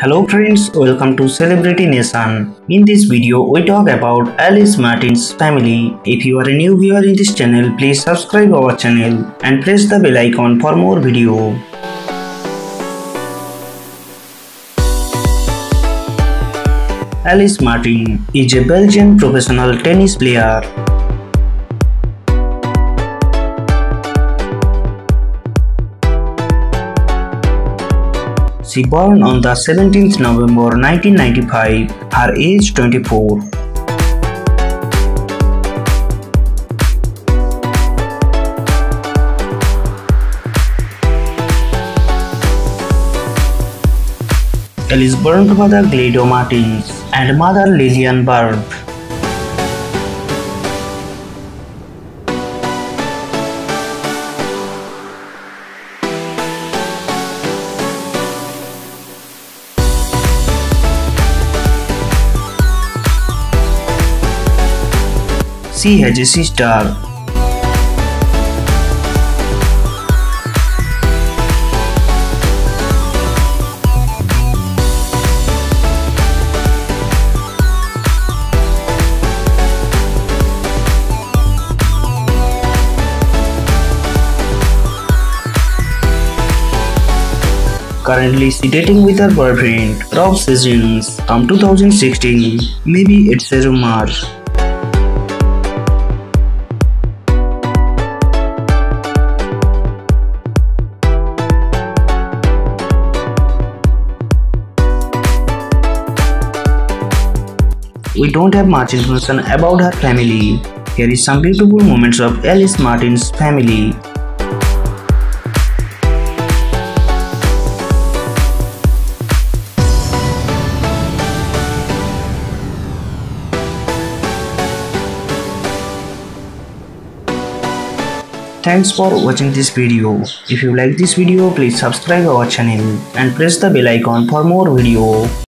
Hello friends, welcome to Celebrity Nation. In this video, we talk about Elise Mertens' family. If you are a new viewer in this channel, please subscribe our channel and press the bell icon for more video. Elise Mertens is a Belgian professional tennis player. She born on the 17th November 1995, her age 24. Elise born father Guido Mertens and mother Liliane Barbe. She has a sister. Currently, she dating with her boyfriend Robbe Ceyssens from 2016. Maybe it's a rumor. We don't have much information about her family. Here is some beautiful moments of Elise Mertens' family. Thanks for watching this video. If you like this video, please subscribe our channel and press the bell icon for more video.